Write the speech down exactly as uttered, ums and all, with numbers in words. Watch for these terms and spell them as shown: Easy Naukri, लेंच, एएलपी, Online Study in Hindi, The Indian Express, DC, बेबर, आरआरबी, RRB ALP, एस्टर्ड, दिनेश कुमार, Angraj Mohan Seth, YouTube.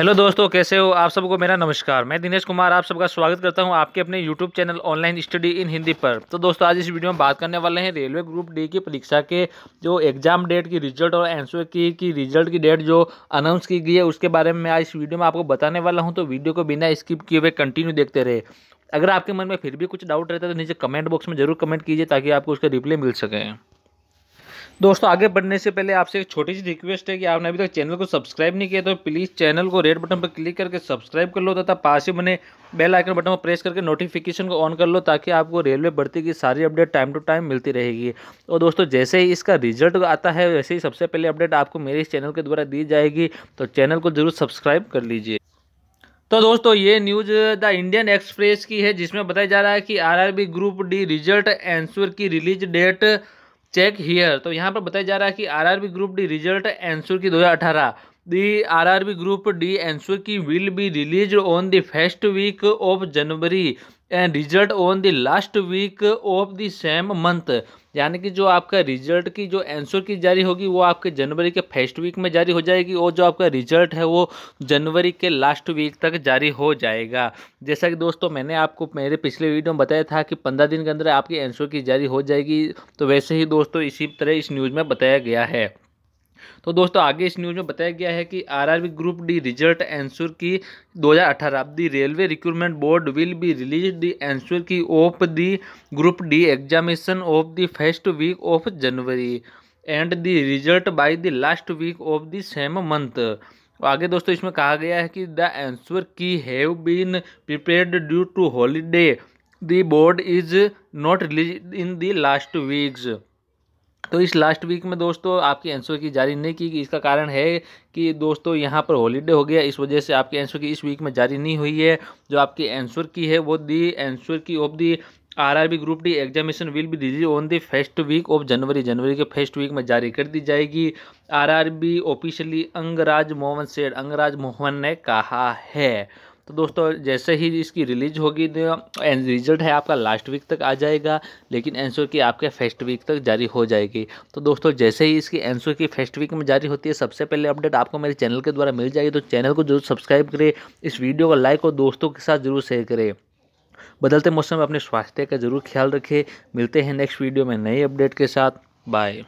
Hello दोस्तों, कैसे हो आप सबको मेरा नमस्कार। मैं दिनेश कुमार आप सबका स्वागत करता हूं आपके अपने YouTube channel online study in Hindi पर। तो दोस्तों, आज इस वीडियो में बात करने वाले हैं रेलवे ग्रुप डी की परीक्षा के जो एग्जाम डेट की रिजल्ट और आंसर की की रिजल्ट की डेट जो अनाउंस की गई है उसके बारे में मैं आज इस वीडियो में आपको बताने वाला हूँ। तो वीडियो को बिना स्किप किए हुए कंटिन्यू देखते रहे। अगर आपके मन में फिर भी कुछ डाउट रहता है तो नीचे कमेंट बॉक्स में जरूर कमेंट कीजिए ताकि आपको उसका रिप्लाई मिल सके। दोस्तों, आगे बढ़ने से पहले आपसे एक छोटी सी रिक्वेस्ट है कि आपने अभी तक चैनल को सब्सक्राइब नहीं किया तो प्लीज़ चैनल को रेड बटन पर क्लिक करके सब्सक्राइब कर लो तथा पास ही बने बेल आइकन बटन पर प्रेस करके नोटिफिकेशन को ऑन कर लो ताकि आपको रेलवे भर्ती की सारी अपडेट टाइम टू टाइम मिलती रहेगी। और दोस्तों, जैसे ही इसका रिजल्ट आता है वैसे ही सबसे पहले अपडेट आपको मेरे इस चैनल के द्वारा दी जाएगी, तो चैनल को जरूर सब्सक्राइब कर लीजिए। तो दोस्तों, ये न्यूज़ द इंडियन एक्सप्रेस की है जिसमें बताया जा रहा है कि R R B group D result answer key release date check here. तो यहाँ पर बताया जा रहा है कि आरआरबी group D result answer key दो हज़ार अठारह the आरआरबी group D answer key will be release on the first week of January and result on the last week of the same month. यानी कि जो आपका result की जो answer की जारी होगी वो आपके जनवरी के फर्स्ट वीक में जारी हो जाएगी और जो आपका रिजल्ट है वो जनवरी के लास्ट वीक तक जारी हो जाएगा। जैसा कि दोस्तों मैंने आपको मेरे पिछले वीडियो में बताया था कि पंद्रह दिन के अंदर आपकी आंसर की जारी हो जाएगी, तो वैसे ही दोस्तों इसी तरह इस न्यूज़ में बताया गया है। तो दोस्तों, आगे इस न्यूज़ में बताया गया है कि आरआरबी group D result answer key दो हज़ार अठारह the railway recruitment board will be release the answer key of the group D examination of the first week of January and the result by the last week of the same month. आगे दोस्तों इसमें कहा गया है कि the answer key have been prepared due to holiday the board is not release in the last weeks. तो इस last week में दोस्तों आपकी आंसर की जारी नहीं की गई। इसका कारण है कि दोस्तों यहाँ पर हॉलीडे हो गया, इस वजह से आपकी आंसर की इस वीक में जारी नहीं हुई है। जो आपकी आंसर की है वो the answer key of the आरआरबी group D examination will be release on the first week of January. जनवरी के फर्स्ट वीक में जारी कर दी जाएगी। आरआरबी ऑफिशियली अंगराज मोहन सेठ अंगराज मोहन ने कहा है। तो दोस्तों, जैसे ही इसकी रिलीज होगी रिजल्ट है आपका लास्ट वीक तक आ जाएगा, लेकिन आंसर की आपके फर्स्ट वीक तक जारी हो जाएगी। तो दोस्तों, जैसे ही इसकी आंसर की फर्स्ट वीक में जारी होती है सबसे पहले अपडेट आपको मेरे चैनल के द्वारा मिल जाएगी। तो चैनल को जरूर सब्सक्राइब करें, इस वीडियो को लाइक और दोस्तों के साथ जरूर शेयर करें। बदलते मौसम में अपने स्वास्थ्य का जरूर ख्याल रखें। मिलते हैं नेक्स्ट वीडियो में नई अपडेट के साथ। बाय।